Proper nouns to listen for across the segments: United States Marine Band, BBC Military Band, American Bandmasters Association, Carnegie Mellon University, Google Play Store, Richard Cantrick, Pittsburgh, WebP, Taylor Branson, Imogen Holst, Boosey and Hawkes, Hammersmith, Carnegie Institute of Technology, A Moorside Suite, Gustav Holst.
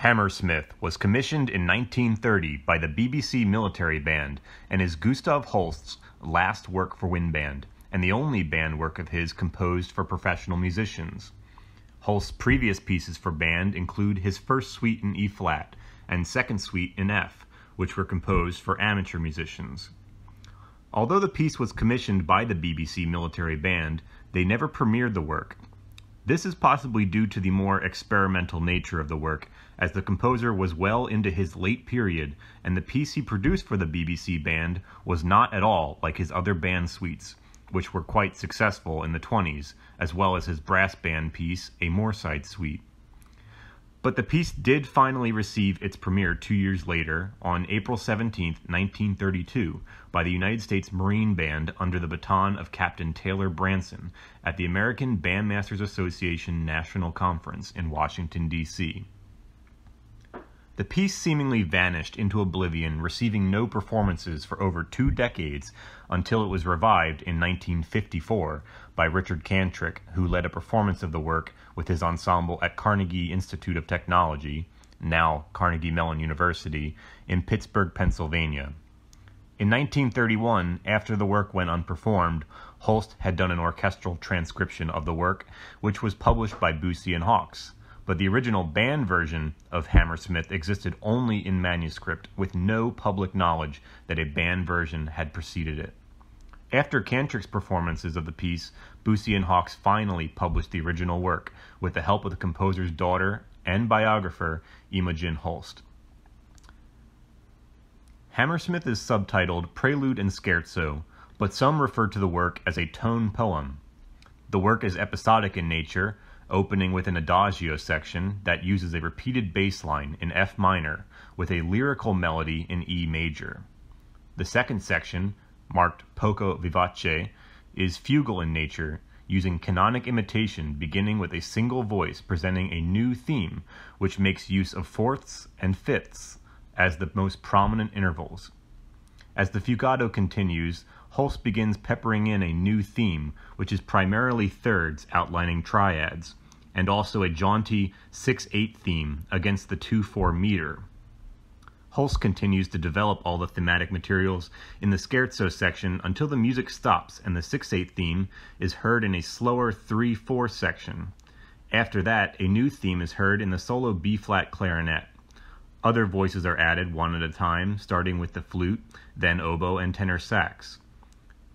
Hammersmith was commissioned in 1930 by the BBC Military Band and is Gustav Holst's last work for wind band, and the only band work of his composed for professional musicians. Holst's previous pieces for band include his first suite in E-flat and second suite in F, which were composed for amateur musicians. Although the piece was commissioned by the BBC Military Band, they never premiered the work. This is possibly due to the more experimental nature of the work, as the composer was well into his late period, and the piece he produced for the BBC band was not at all like his other band suites, which were quite successful in the 20s, as well as his brass band piece, A Moorside Suite. But the piece did finally receive its premiere 2 years later, on April 17, 1932, by the United States Marine Band under the baton of Captain Taylor Branson at the American Bandmasters Association National Conference in Washington, D.C. The piece seemingly vanished into oblivion, receiving no performances for over 2 decades until it was revived in 1954 by Richard Cantrick, who led a performance of the work with his ensemble at Carnegie Institute of Technology, now Carnegie Mellon University, in Pittsburgh, Pennsylvania. In 1931, after the work went unperformed, Holst had done an orchestral transcription of the work, which was published by Boosey and Hawkes. But the original band version of Hammersmith existed only in manuscript, with no public knowledge that a band version had preceded it. After Cantrick's performances of the piece, Boosey and Hawkes finally published the original work, with the help of the composer's daughter and biographer, Imogen Holst. Hammersmith is subtitled Prelude and Scherzo, but some refer to the work as a tone poem. The work is episodic in nature, opening with an adagio section that uses a repeated bass line in F minor with a lyrical melody in E major. The second section, marked poco vivace, is fugal in nature, using canonic imitation beginning with a single voice presenting a new theme which makes use of fourths and fifths as the most prominent intervals. As the fugato continues, Holst begins peppering in a new theme, which is primarily thirds outlining triads, and also a jaunty 6/8 theme against the 2/4 meter. Holst continues to develop all the thematic materials in the scherzo section until the music stops and the 6/8 theme is heard in a slower 3/4 section. After that, a new theme is heard in the solo B-flat clarinet. Other voices are added one at a time, starting with the flute, then oboe and tenor sax.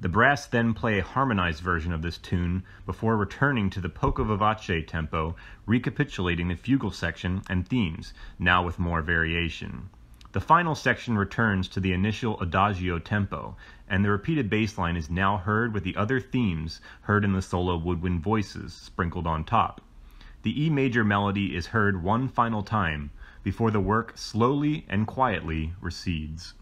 The brass then play a harmonized version of this tune before returning to the poco vivace tempo, recapitulating the fugal section and themes, now with more variation. The final section returns to the initial adagio tempo, and the repeated bass line is now heard with the other themes heard in the solo woodwind voices sprinkled on top. The E major melody is heard one final time, before the work slowly and quietly recedes.